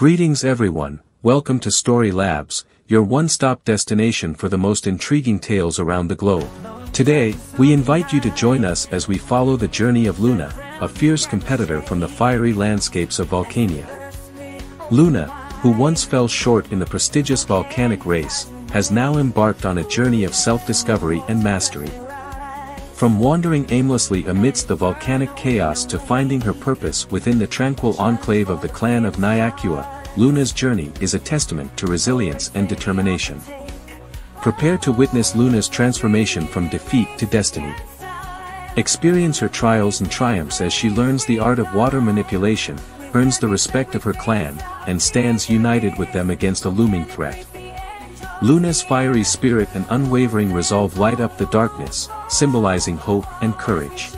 Greetings everyone, welcome to Story Labs, your one-stop destination for the most intriguing tales around the globe. Today, we invite you to join us as we follow the journey of Luna, a fierce competitor from the fiery landscapes of Volcania. Luna, who once fell short in the prestigious volcanic race, has now embarked on a journey of self-discovery and mastery. From wandering aimlessly amidst the volcanic chaos to finding her purpose within the tranquil enclave of the clan of Nai'akua, Luna's journey is a testament to resilience and determination. Prepare to witness Luna's transformation from defeat to destiny. Experience her trials and triumphs as she learns the art of water manipulation, earns the respect of her clan, and stands united with them against a looming threat. Luna's fiery spirit and unwavering resolve light up the darkness, symbolizing hope and courage.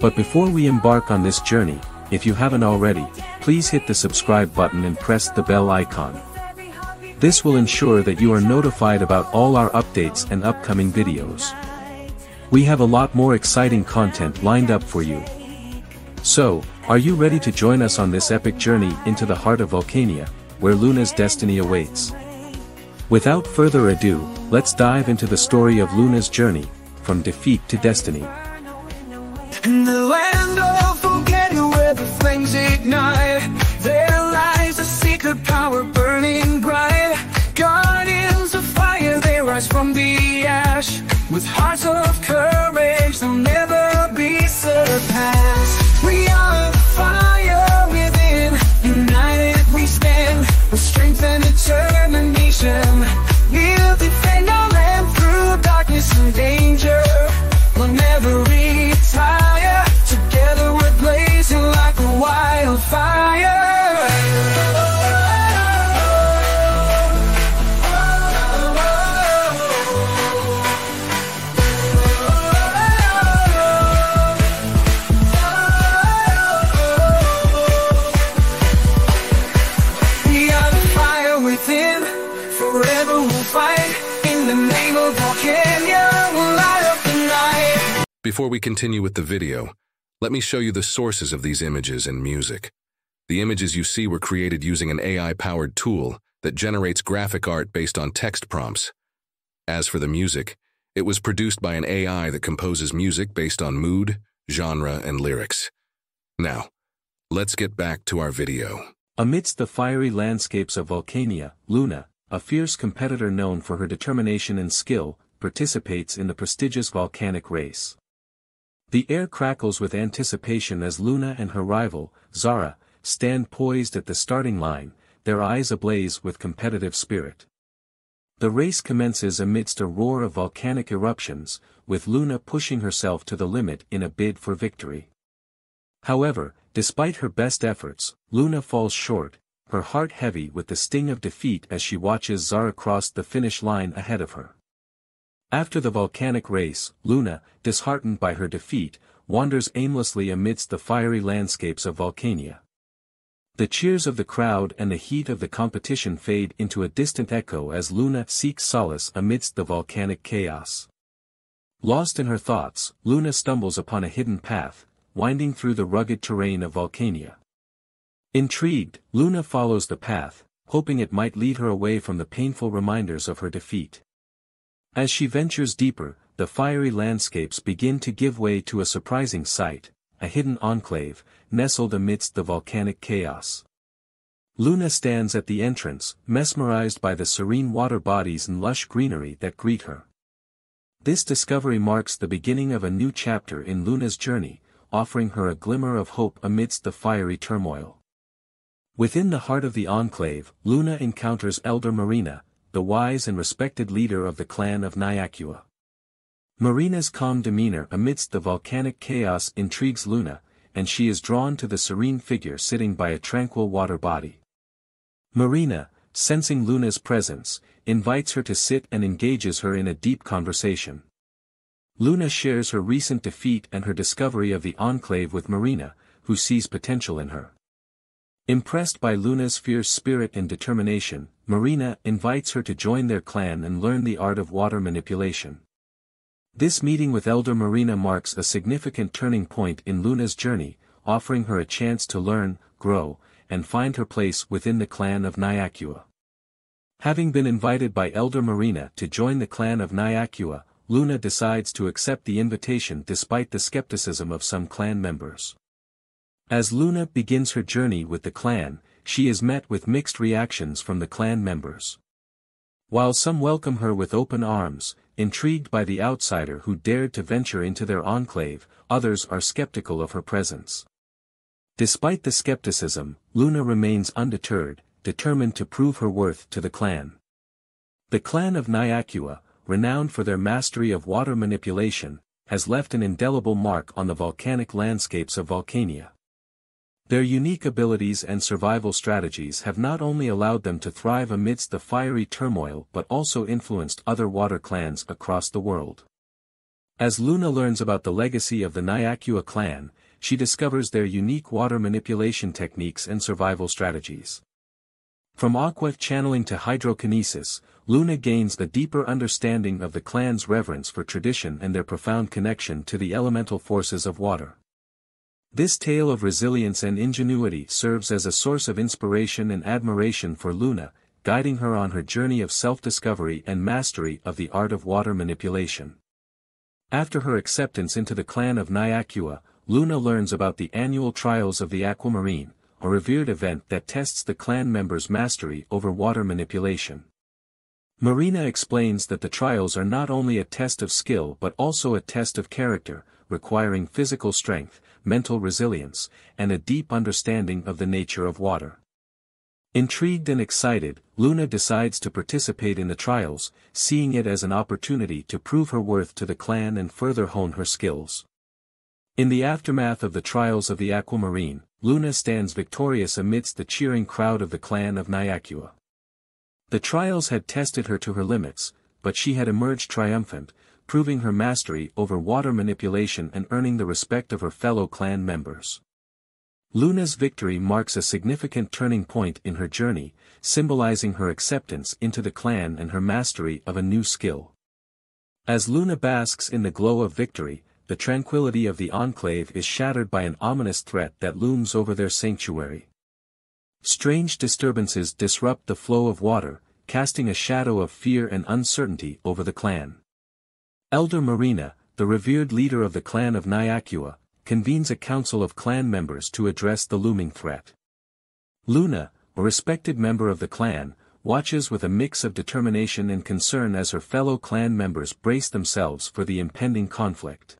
But before we embark on this journey, if you haven't already, please hit the subscribe button and press the bell icon. This will ensure that you are notified about all our updates and upcoming videos. We have a lot more exciting content lined up for you. So, are you ready to join us on this epic journey into the heart of Volcania, where Luna's destiny awaits? Without further ado, let's dive into the story of Luna's journey, from defeat to destiny. In the land of Volcania, where the flames ignite, there lies a secret power burning bright. Guardians of fire, they rise from the ash. With hearts of courage, they'll never be surpassed. We are the fire within, united we stand, with strength and determination. We'll defend our land through darkness and danger. We'll never retire. Together we're blazing like a wildfire. We are the fire within. Forever we'll fight. In the name of Volcania, we'll light up the night. Before we continue with the video, let me show you the sources of these images and music. The images you see were created using an AI-powered tool that generates graphic art based on text prompts. As for the music, it was produced by an AI that composes music based on mood, genre, and lyrics. Now, let's get back to our video. Amidst the fiery landscapes of Volcania, Luna, a fierce competitor known for her determination and skill, participates in the prestigious volcanic race. The air crackles with anticipation as Luna and her rival, Zara, stand poised at the starting line, their eyes ablaze with competitive spirit. The race commences amidst a roar of volcanic eruptions, with Luna pushing herself to the limit in a bid for victory. However, despite her best efforts, Luna falls short, her heart heavy with the sting of defeat as she watches Zara cross the finish line ahead of her. After the volcanic race, Luna, disheartened by her defeat, wanders aimlessly amidst the fiery landscapes of Volcania. The cheers of the crowd and the heat of the competition fade into a distant echo as Luna seeks solace amidst the volcanic chaos. Lost in her thoughts, Luna stumbles upon a hidden path, winding through the rugged terrain of Volcania. Intrigued, Luna follows the path, hoping it might lead her away from the painful reminders of her defeat. As she ventures deeper, the fiery landscapes begin to give way to a surprising sight, a hidden enclave, nestled amidst the volcanic chaos. Luna stands at the entrance, mesmerized by the serene water bodies and lush greenery that greet her. This discovery marks the beginning of a new chapter in Luna's journey, offering her a glimmer of hope amidst the fiery turmoil. Within the heart of the enclave, Luna encounters Elder Marina, the wise and respected leader of the clan of Nai'akua. Marina's calm demeanor amidst the volcanic chaos intrigues Luna, and she is drawn to the serene figure sitting by a tranquil water body. Marina, sensing Luna's presence, invites her to sit and engages her in a deep conversation. Luna shares her recent defeat and her discovery of the enclave with Marina, who sees potential in her. Impressed by Luna's fierce spirit and determination, Marina invites her to join their clan and learn the art of water manipulation. This meeting with Elder Marina marks a significant turning point in Luna's journey, offering her a chance to learn, grow, and find her place within the clan of Nai'akua. Having been invited by Elder Marina to join the clan of Nai'akua, Luna decides to accept the invitation despite the skepticism of some clan members. As Luna begins her journey with the clan, she is met with mixed reactions from the clan members. While some welcome her with open arms, intrigued by the outsider who dared to venture into their enclave, others are skeptical of her presence. Despite the skepticism, Luna remains undeterred, determined to prove her worth to the clan. The clan of Nai'akua, renowned for their mastery of water manipulation, has left an indelible mark on the volcanic landscapes of Volcania. Their unique abilities and survival strategies have not only allowed them to thrive amidst the fiery turmoil but also influenced other water clans across the world. As Luna learns about the legacy of the Nai'akua clan, she discovers their unique water manipulation techniques and survival strategies. From aqua channeling to hydrokinesis, Luna gains a deeper understanding of the clan's reverence for tradition and their profound connection to the elemental forces of water. This tale of resilience and ingenuity serves as a source of inspiration and admiration for Luna, guiding her on her journey of self-discovery and mastery of the art of water manipulation. After her acceptance into the clan of Nai'akua, Luna learns about the annual Trials of the Aquamarine, a revered event that tests the clan members' mastery over water manipulation. Marina explains that the trials are not only a test of skill but also a test of character, requiring physical strength, mental resilience, and a deep understanding of the nature of water. Intrigued and excited, Luna decides to participate in the trials, seeing it as an opportunity to prove her worth to the clan and further hone her skills. In the aftermath of the Trials of the Aquamarine, Luna stands victorious amidst the cheering crowd of the clan of Nai'akua. The trials had tested her to her limits, but she had emerged triumphant, proving her mastery over water manipulation and earning the respect of her fellow clan members. Luna's victory marks a significant turning point in her journey, symbolizing her acceptance into the clan and her mastery of a new skill. As Luna basks in the glow of victory, the tranquility of the enclave is shattered by an ominous threat that looms over their sanctuary. Strange disturbances disrupt the flow of water, casting a shadow of fear and uncertainty over the clan. Elder Marina, the revered leader of the clan of Nai'akua, convenes a council of clan members to address the looming threat. Luna, a respected member of the clan, watches with a mix of determination and concern as her fellow clan members brace themselves for the impending conflict.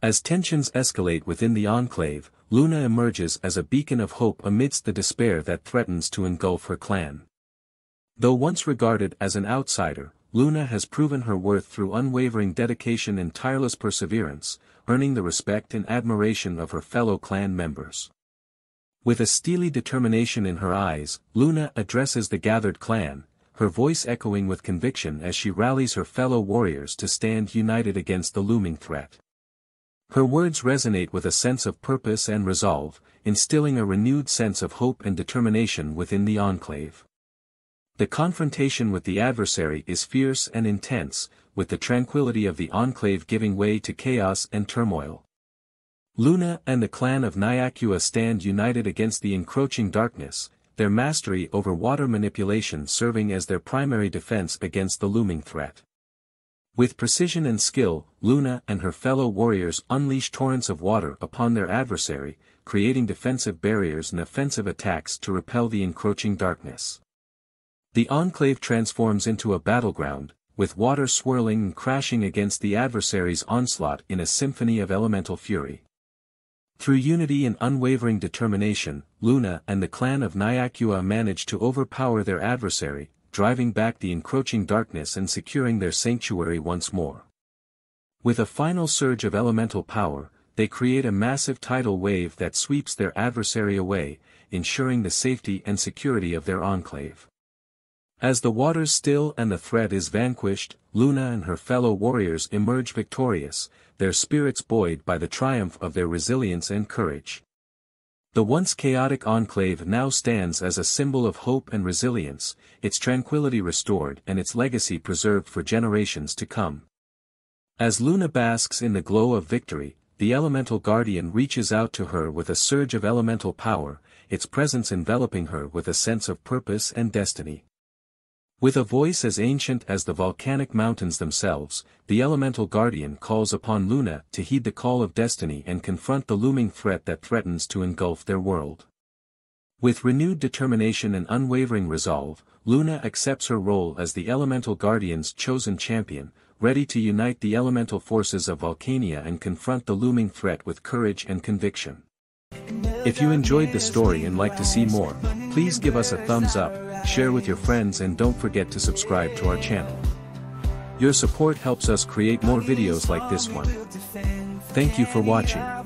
As tensions escalate within the enclave, Luna emerges as a beacon of hope amidst the despair that threatens to engulf her clan. Though once regarded as an outsider, Luna has proven her worth through unwavering dedication and tireless perseverance, earning the respect and admiration of her fellow clan members. With a steely determination in her eyes, Luna addresses the gathered clan, her voice echoing with conviction as she rallies her fellow warriors to stand united against the looming threat. Her words resonate with a sense of purpose and resolve, instilling a renewed sense of hope and determination within the enclave. The confrontation with the adversary is fierce and intense, with the tranquility of the enclave giving way to chaos and turmoil. Luna and the clan of Nai'akua stand united against the encroaching darkness, their mastery over water manipulation serving as their primary defense against the looming threat. With precision and skill, Luna and her fellow warriors unleash torrents of water upon their adversary, creating defensive barriers and offensive attacks to repel the encroaching darkness. The enclave transforms into a battleground, with water swirling and crashing against the adversary's onslaught in a symphony of elemental fury. Through unity and unwavering determination, Luna and the clan of Nai'akua manage to overpower their adversary, driving back the encroaching darkness and securing their sanctuary once more. With a final surge of elemental power, they create a massive tidal wave that sweeps their adversary away, ensuring the safety and security of their enclave. As the waters still and the threat is vanquished, Luna and her fellow warriors emerge victorious, their spirits buoyed by the triumph of their resilience and courage. The once chaotic enclave now stands as a symbol of hope and resilience, its tranquility restored and its legacy preserved for generations to come. As Luna basks in the glow of victory, the Elemental Guardian reaches out to her with a surge of elemental power, its presence enveloping her with a sense of purpose and destiny. With a voice as ancient as the volcanic mountains themselves, the Elemental Guardian calls upon Luna to heed the call of destiny and confront the looming threat that threatens to engulf their world. With renewed determination and unwavering resolve, Luna accepts her role as the Elemental Guardian's chosen champion, ready to unite the elemental forces of Volcania and confront the looming threat with courage and conviction. If you enjoyed the story and like to see more, please give us a thumbs up, share with your friends, and don't forget to subscribe to our channel. Your support helps us create more videos like this one. Thank you for watching.